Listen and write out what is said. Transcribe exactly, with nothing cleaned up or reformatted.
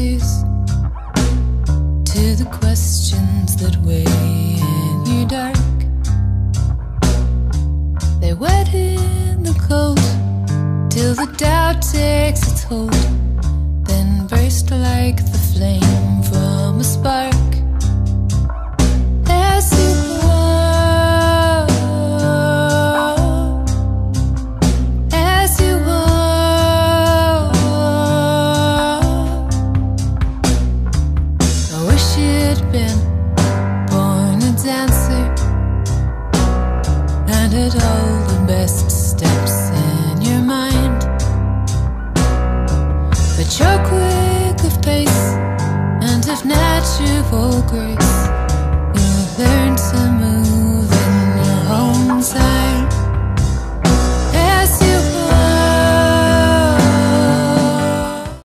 answers to the questions that weigh in you dark. They wet in the cold till the doubt takes its hold, then burst like the flame from a spark. As you all the best steps in your mind, but you're quick of pace and of natural grace. You learn to move